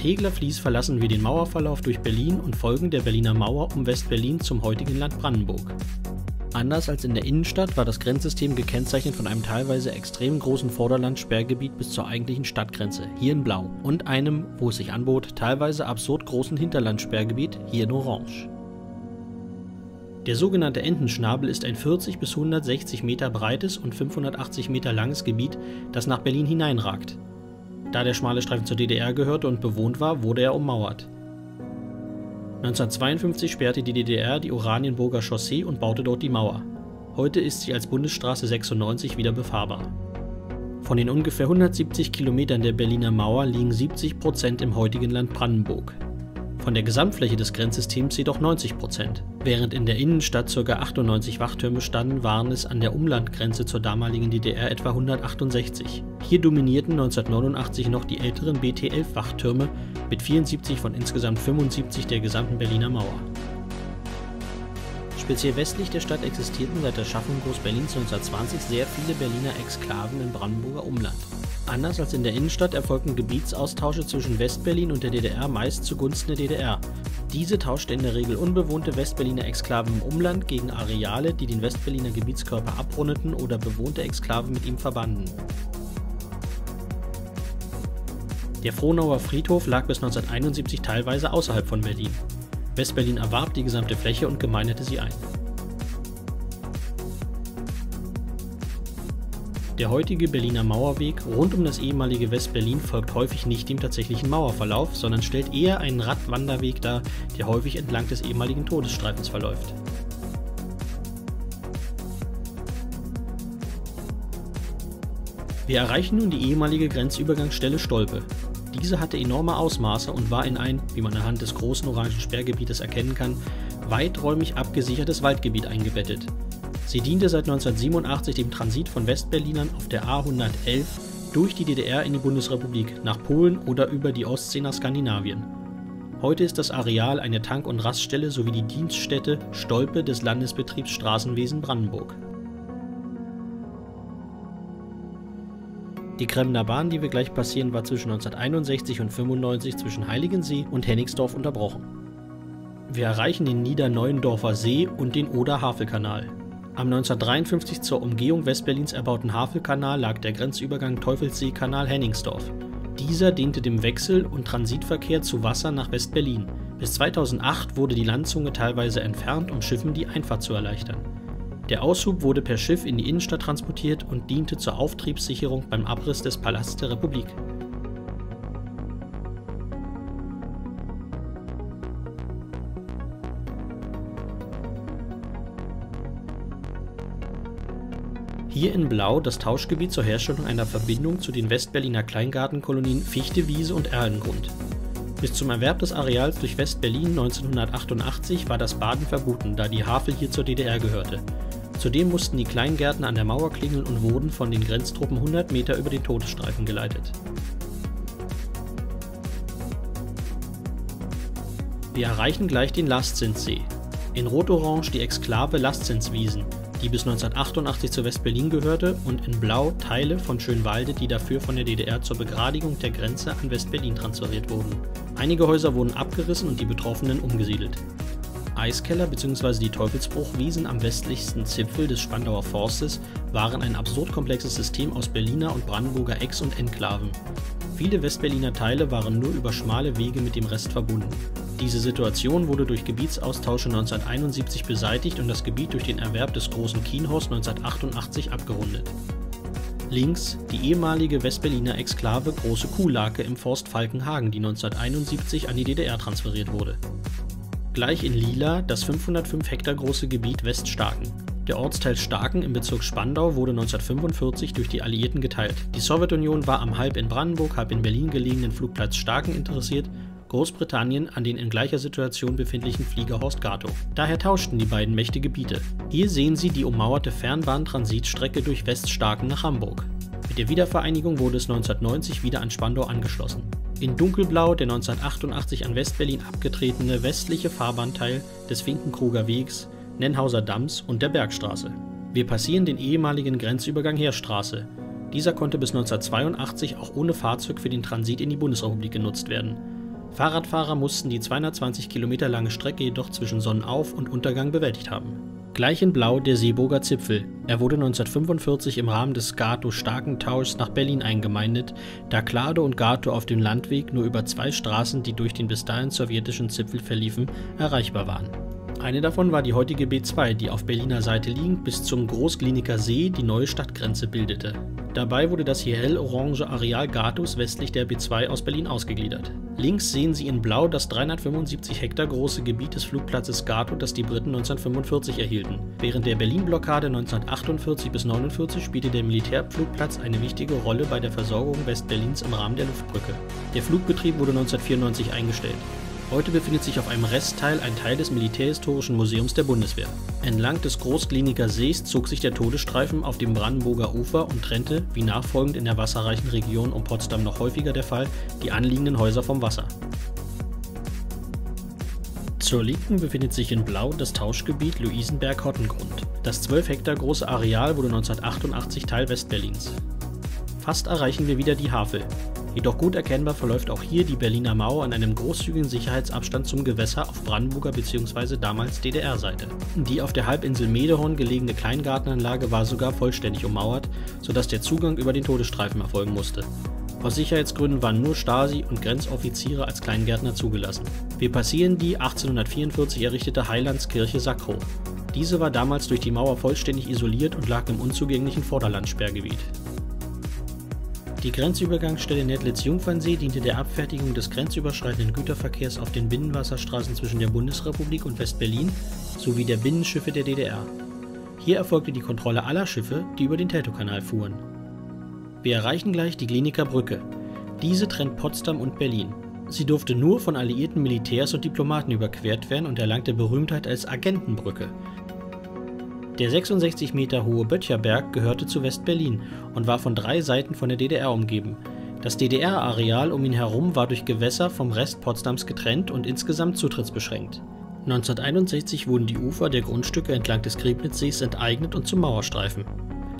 Tegeler Fließ verlassen wir den Mauerverlauf durch Berlin und folgen der Berliner Mauer um West-Berlin zum heutigen Land Brandenburg. Anders als in der Innenstadt war das Grenzsystem gekennzeichnet von einem teilweise extrem großen Vorderlandsperrgebiet bis zur eigentlichen Stadtgrenze, hier in Blau, und einem, wo es sich anbot, teilweise absurd großen Hinterlandsperrgebiet, hier in Orange. Der sogenannte Entenschnabel ist ein 40 bis 160 Meter breites und 580 Meter langes Gebiet, das nach Berlin hineinragt. Da der schmale Streifen zur DDR gehörte und bewohnt war, wurde er ummauert. 1952 sperrte die DDR die Oranienburger Chaussee und baute dort die Mauer. Heute ist sie als Bundesstraße 96 wieder befahrbar. Von den ungefähr 170 Kilometern der Berliner Mauer liegen 70% im heutigen Land Brandenburg. Von der Gesamtfläche des Grenzsystems jedoch 90%. Während in der Innenstadt ca. 98 Wachtürme standen, waren es an der Umlandgrenze zur damaligen DDR etwa 168. Hier dominierten 1989 noch die älteren BT-11 Wachtürme mit 74 von insgesamt 75 der gesamten Berliner Mauer. Speziell westlich der Stadt existierten seit der Schaffung Groß-Berlins 1920 sehr viele Berliner Exklaven im Brandenburger Umland. Anders als in der Innenstadt erfolgten Gebietsaustausche zwischen Westberlin und der DDR meist zugunsten der DDR. Diese tauschte in der Regel unbewohnte Westberliner Exklaven im Umland gegen Areale, die den Westberliner Gebietskörper abrundeten oder bewohnte Exklaven mit ihm verbanden. Der Frohnauer Friedhof lag bis 1971 teilweise außerhalb von Berlin. Westberlin erwarb die gesamte Fläche und gemeindete sie ein. Der heutige Berliner Mauerweg rund um das ehemalige Westberlin folgt häufig nicht dem tatsächlichen Mauerverlauf, sondern stellt eher einen Radwanderweg dar, der häufig entlang des ehemaligen Todesstreifens verläuft. Wir erreichen nun die ehemalige Grenzübergangsstelle Stolpe. Diese hatte enorme Ausmaße und war in ein, wie man anhand des großen orangen Sperrgebietes erkennen kann, weiträumig abgesichertes Waldgebiet eingebettet. Sie diente seit 1987 dem Transit von Westberlinern auf der A111 durch die DDR in die Bundesrepublik, nach Polen oder über die Ostsee nach Skandinavien. Heute ist das Areal eine Tank- und Raststelle sowie die Dienststätte Stolpe des Landesbetriebs Straßenwesen Brandenburg. Die Kremner Bahn, die wir gleich passieren, war zwischen 1961 und 1995 zwischen Heiligensee und Hennigsdorf unterbrochen. Wir erreichen den Niederneuendorfer See und den Oder-Havel-Kanal. Am 1953 zur Umgehung Westberlins erbauten Havelkanal lag der Grenzübergang Teufelssee-Kanal Hennigsdorf. Dieser diente dem Wechsel- und Transitverkehr zu Wasser nach Westberlin. Bis 2008 wurde die Landzunge teilweise entfernt, um Schiffen die Einfahrt zu erleichtern. Der Aushub wurde per Schiff in die Innenstadt transportiert und diente zur Auftriebssicherung beim Abriss des Palasts der Republik. Hier in Blau das Tauschgebiet zur Herstellung einer Verbindung zu den Westberliner Kleingartenkolonien Fichtewiese und Erlengrund. Bis zum Erwerb des Areals durch Westberlin 1988 war das Baden verboten, da die Havel hier zur DDR gehörte. Zudem mussten die Kleingärten an der Mauer klingeln und wurden von den Grenztruppen 100 Meter über den Todesstreifen geleitet. Wir erreichen gleich den Lastzinssee. In Rot-Orange die Exklave Lastzinswiesen, die bis 1988 zu Westberlin gehörte, und in Blau Teile von Schönwalde, die dafür von der DDR zur Begradigung der Grenze an Westberlin transferiert wurden. Einige Häuser wurden abgerissen und die Betroffenen umgesiedelt. Eiskeller bzw. die Teufelsbruchwiesen am westlichsten Zipfel des Spandauer Forstes waren ein absurd komplexes System aus Berliner und Brandenburger Ex- und Enklaven. Viele Westberliner Teile waren nur über schmale Wege mit dem Rest verbunden. Diese Situation wurde durch Gebietsaustausche 1971 beseitigt und das Gebiet durch den Erwerb des Großen Kienhaus 1988 abgerundet. Links die ehemalige Westberliner Exklave Große Kuhlake im Forst Falkenhagen, die 1971 an die DDR transferiert wurde. Gleich in Lila das 505 Hektar große Gebiet Weststaaken. Der Ortsteil Staaken im Bezirk Spandau wurde 1945 durch die Alliierten geteilt. Die Sowjetunion war am halb in Brandenburg, halb in Berlin gelegenen Flugplatz Staaken interessiert, Großbritannien an den in gleicher Situation befindlichen Flieger Horst Gatow. Daher tauschten die beiden Mächte Gebiete. Hier sehen Sie die ummauerte Fernbahntransitstrecke durch Weststaaken nach Hamburg. Mit der Wiedervereinigung wurde es 1990 wieder an Spandau angeschlossen. In Dunkelblau der 1988 an Westberlin abgetretene westliche Fahrbahnteil des Finkenkruger Wegs, Nennhauser Dams und der Bergstraße. Wir passieren den ehemaligen Grenzübergang Heerstraße. Dieser konnte bis 1982 auch ohne Fahrzeug für den Transit in die Bundesrepublik genutzt werden. Fahrradfahrer mussten die 220 Kilometer lange Strecke jedoch zwischen Sonnenauf- und Untergang bewältigt haben. Gleich in Blau der Seeburger Zipfel. Er wurde 1945 im Rahmen des Gatow-Staaken-Tauschs nach Berlin eingemeindet, da Kladow und Gatow auf dem Landweg nur über zwei Straßen, die durch den bis dahin sowjetischen Zipfel verliefen, erreichbar waren. Eine davon war die heutige B2, die auf Berliner Seite liegend bis zum Großgliniker See die neue Stadtgrenze bildete. Dabei wurde das hier hell-orange Areal Gatows westlich der B2 aus Berlin ausgegliedert. Links sehen Sie in Blau das 375 Hektar große Gebiet des Flugplatzes Gatow, das die Briten 1945 erhielten. Während der Berlin-Blockade 1948 bis 1949 spielte der Militärflugplatz eine wichtige Rolle bei der Versorgung Westberlins im Rahmen der Luftbrücke. Der Flugbetrieb wurde 1994 eingestellt. Heute befindet sich auf einem Restteil ein Teil des Militärhistorischen Museums der Bundeswehr. Entlang des Großgliniker Sees zog sich der Todesstreifen auf dem Brandenburger Ufer und trennte, wie nachfolgend in der wasserreichen Region um Potsdam noch häufiger der Fall, die anliegenden Häuser vom Wasser. Zur Linken befindet sich in Blau das Tauschgebiet Luisenberg-Hottengrund. Das 12 Hektar große Areal wurde 1988 Teil Westberlins. Fast erreichen wir wieder die Havel. Jedoch gut erkennbar verläuft auch hier die Berliner Mauer an einem großzügigen Sicherheitsabstand zum Gewässer auf Brandenburger bzw. damals DDR-Seite. Die auf der Halbinsel Medehorn gelegene Kleingartenanlage war sogar vollständig ummauert, sodass der Zugang über den Todesstreifen erfolgen musste. Aus Sicherheitsgründen waren nur Stasi und Grenzoffiziere als Kleingärtner zugelassen. Wir passieren die 1844 errichtete Heilandskirche Sakrow. Diese war damals durch die Mauer vollständig isoliert und lag im unzugänglichen Vorderlandsperrgebiet. Die Grenzübergangsstelle Nettlitz-Jungfernsee diente der Abfertigung des grenzüberschreitenden Güterverkehrs auf den Binnenwasserstraßen zwischen der Bundesrepublik und Westberlin sowie der Binnenschiffe der DDR. Hier erfolgte die Kontrolle aller Schiffe, die über den Teltow-Kanal fuhren. Wir erreichen gleich die Gliniker Brücke. Diese trennt Potsdam und Berlin. Sie durfte nur von alliierten Militärs und Diplomaten überquert werden und erlangte Berühmtheit als Agentenbrücke. Der 66 Meter hohe Böttcherberg gehörte zu West-Berlin und war von drei Seiten von der DDR umgeben. Das DDR-Areal um ihn herum war durch Gewässer vom Rest Potsdams getrennt und insgesamt zutrittsbeschränkt. 1961 wurden die Ufer der Grundstücke entlang des Griebnitzsees enteignet und zum Mauerstreifen.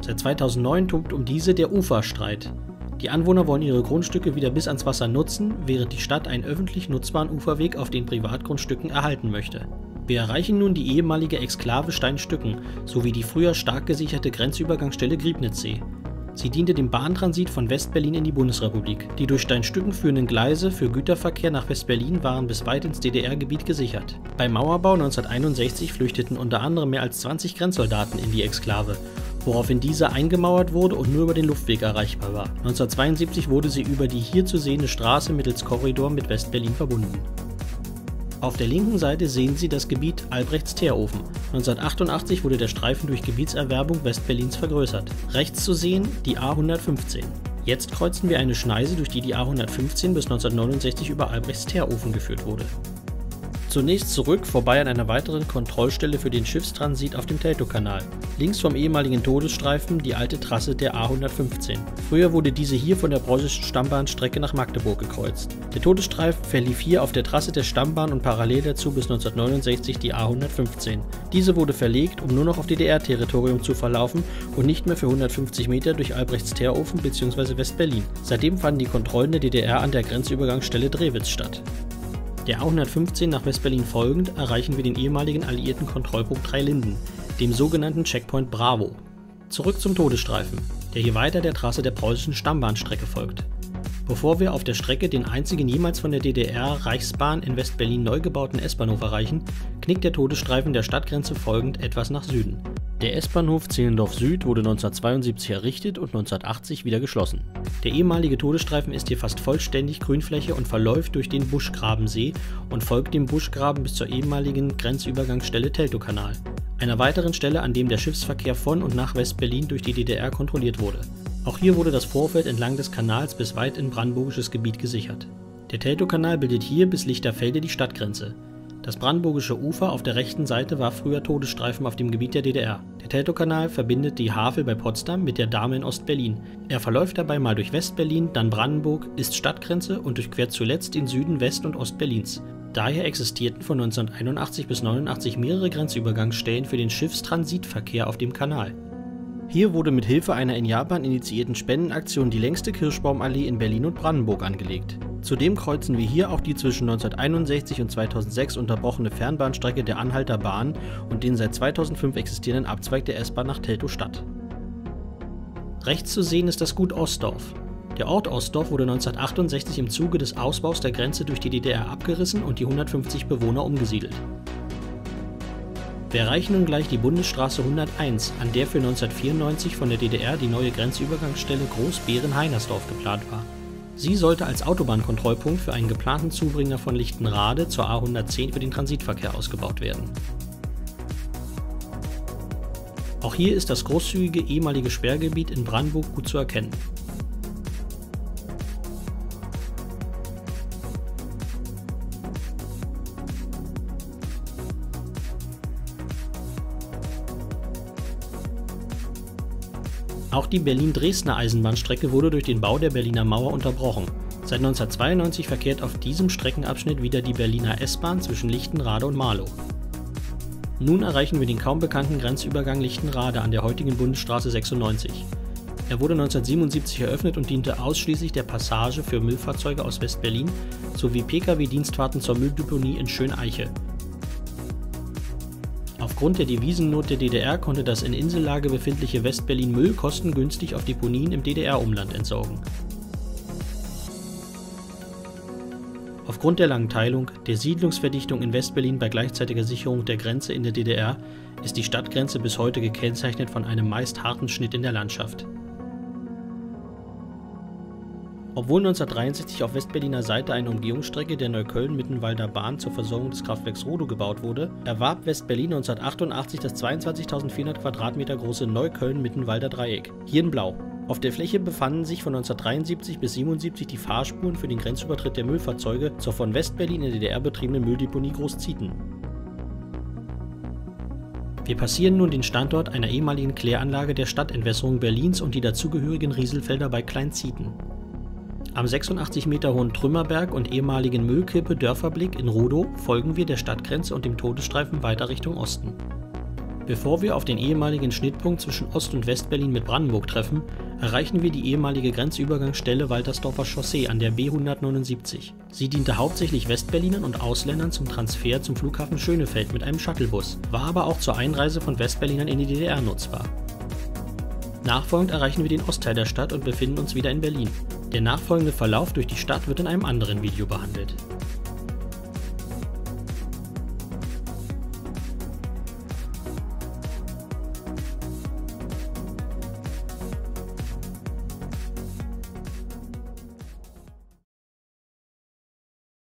Seit 2009 tobt um diese der Uferstreit. Die Anwohner wollen ihre Grundstücke wieder bis ans Wasser nutzen, während die Stadt einen öffentlich nutzbaren Uferweg auf den Privatgrundstücken erhalten möchte. Wir erreichen nun die ehemalige Exklave Steinstücken sowie die früher stark gesicherte Grenzübergangsstelle Griebnitzsee. Sie diente dem Bahntransit von Westberlin in die Bundesrepublik. Die durch Steinstücken führenden Gleise für Güterverkehr nach Westberlin waren bis weit ins DDR-Gebiet gesichert. Beim Mauerbau 1961 flüchteten unter anderem mehr als 20 Grenzsoldaten in die Exklave, woraufhin diese eingemauert wurde und nur über den Luftweg erreichbar war. 1972 wurde sie über die hier zu sehende Straße mittels Korridor mit Westberlin verbunden. Auf der linken Seite sehen Sie das Gebiet Albrechts Teerofen. 1988 wurde der Streifen durch Gebietserwerbung Westberlins vergrößert. Rechts zu sehen die A115. Jetzt kreuzen wir eine Schneise, durch die die A115 bis 1969 über Albrechts Teerofen geführt wurde. Zunächst zurück, vorbei an einer weiteren Kontrollstelle für den Schiffstransit auf dem Teltow-Kanal. Links vom ehemaligen Todesstreifen die alte Trasse der A115. Früher wurde diese hier von der preußischen Stammbahnstrecke nach Magdeburg gekreuzt. Der Todesstreifen verlief hier auf der Trasse der Stammbahn und parallel dazu bis 1969 die A115. Diese wurde verlegt, um nur noch auf DDR-Territorium zu verlaufen und nicht mehr für 150 Meter durch Albrechts Teerofen bzw. West-Berlin. Seitdem fanden die Kontrollen der DDR an der Grenzübergangsstelle Drewitz statt. Der A115 nach Westberlin folgend erreichen wir den ehemaligen alliierten Kontrollpunkt 3 Linden, dem sogenannten Checkpoint Bravo. Zurück zum Todesstreifen, der hier weiter der Trasse der preußischen Stammbahnstrecke folgt. Bevor wir auf der Strecke den einzigen jemals von der DDR-Reichsbahn in Westberlin neu gebauten S-Bahnhof erreichen, knickt der Todesstreifen der Stadtgrenze folgend etwas nach Süden. Der S-Bahnhof Zehlendorf Süd wurde 1972 errichtet und 1980 wieder geschlossen. Der ehemalige Todesstreifen ist hier fast vollständig Grünfläche und verläuft durch den Buschgrabensee und folgt dem Buschgraben bis zur ehemaligen Grenzübergangsstelle Teltow-Kanal, einer weiteren Stelle, an dem der Schiffsverkehr von und nach West-Berlin durch die DDR kontrolliert wurde. Auch hier wurde das Vorfeld entlang des Kanals bis weit in brandenburgisches Gebiet gesichert. Der Teltow-Kanal bildet hier bis Lichterfelde die Stadtgrenze. Das brandenburgische Ufer auf der rechten Seite war früher Todesstreifen auf dem Gebiet der DDR. Der Teltow-Kanal verbindet die Havel bei Potsdam mit der Dahme in Ostberlin. Er verläuft dabei mal durch Westberlin, dann Brandenburg, ist Stadtgrenze und durchquert zuletzt den Süden West- und Ostberlins. Daher existierten von 1981 bis 1989 mehrere Grenzübergangsstellen für den Schiffstransitverkehr auf dem Kanal. Hier wurde mit Hilfe einer in Japan initiierten Spendenaktion die längste Kirschbaumallee in Berlin und Brandenburg angelegt. Zudem kreuzen wir hier auch die zwischen 1961 und 2006 unterbrochene Fernbahnstrecke der Anhalter Bahn und den seit 2005 existierenden Abzweig der S-Bahn nach Teltow-Stadt. Rechts zu sehen ist das Gut Ostdorf. Der Ort Ostdorf wurde 1968 im Zuge des Ausbaus der Grenze durch die DDR abgerissen und die 150 Bewohner umgesiedelt. Wir erreichen nun gleich die Bundesstraße 101, an der für 1994 von der DDR die neue Grenzübergangsstelle Groß-Berlin-Heinersdorf geplant war. Sie sollte als Autobahnkontrollpunkt für einen geplanten Zubringer von Lichtenrade zur A110 für den Transitverkehr ausgebaut werden. Auch hier ist das großzügige ehemalige Sperrgebiet in Brandenburg gut zu erkennen. Auch die Berlin-Dresdner Eisenbahnstrecke wurde durch den Bau der Berliner Mauer unterbrochen. Seit 1992 verkehrt auf diesem Streckenabschnitt wieder die Berliner S-Bahn zwischen Lichtenrade und Marlow. Nun erreichen wir den kaum bekannten Grenzübergang Lichtenrade an der heutigen Bundesstraße 96. Er wurde 1977 eröffnet und diente ausschließlich der Passage für Müllfahrzeuge aus West-Berlin sowie Pkw-Dienstfahrten zur Mülldeponie in Schöneiche. Aufgrund der Devisennot der DDR konnte das in Insellage befindliche Westberlin Müll kostengünstig auf Deponien im DDR-Umland entsorgen. Aufgrund der langen Teilung, der Siedlungsverdichtung in Westberlin bei gleichzeitiger Sicherung der Grenze in der DDR ist die Stadtgrenze bis heute gekennzeichnet von einem meist harten Schnitt in der Landschaft. Obwohl 1963 auf Westberliner Seite eine Umgehungsstrecke der Neukölln-Mittenwalder Bahn zur Versorgung des Kraftwerks Rodow gebaut wurde, erwarb Westberlin 1988 das 22.400 Quadratmeter große Neukölln-Mittenwalder Dreieck, hier in Blau. Auf der Fläche befanden sich von 1973 bis 1977 die Fahrspuren für den Grenzübertritt der Müllfahrzeuge zur von Westberlin in der DDR betriebenen Mülldeponie Großzieten. Wir passieren nun den Standort einer ehemaligen Kläranlage der Stadtentwässerung Berlins und die dazugehörigen Rieselfelder bei Kleinzieten. Am 86 Meter hohen Trümmerberg und ehemaligen Müllkippe Dörferblick in Rodow folgen wir der Stadtgrenze und dem Todesstreifen weiter Richtung Osten. Bevor wir auf den ehemaligen Schnittpunkt zwischen Ost- und Westberlin mit Brandenburg treffen, erreichen wir die ehemalige Grenzübergangsstelle Waltersdorfer Chaussee an der B179. Sie diente hauptsächlich Westberlinern und Ausländern zum Transfer zum Flughafen Schönefeld mit einem Shuttlebus, war aber auch zur Einreise von Westberlinern in die DDR nutzbar. Nachfolgend erreichen wir den Ostteil der Stadt und befinden uns wieder in Berlin. Der nachfolgende Verlauf durch die Stadt wird in einem anderen Video behandelt.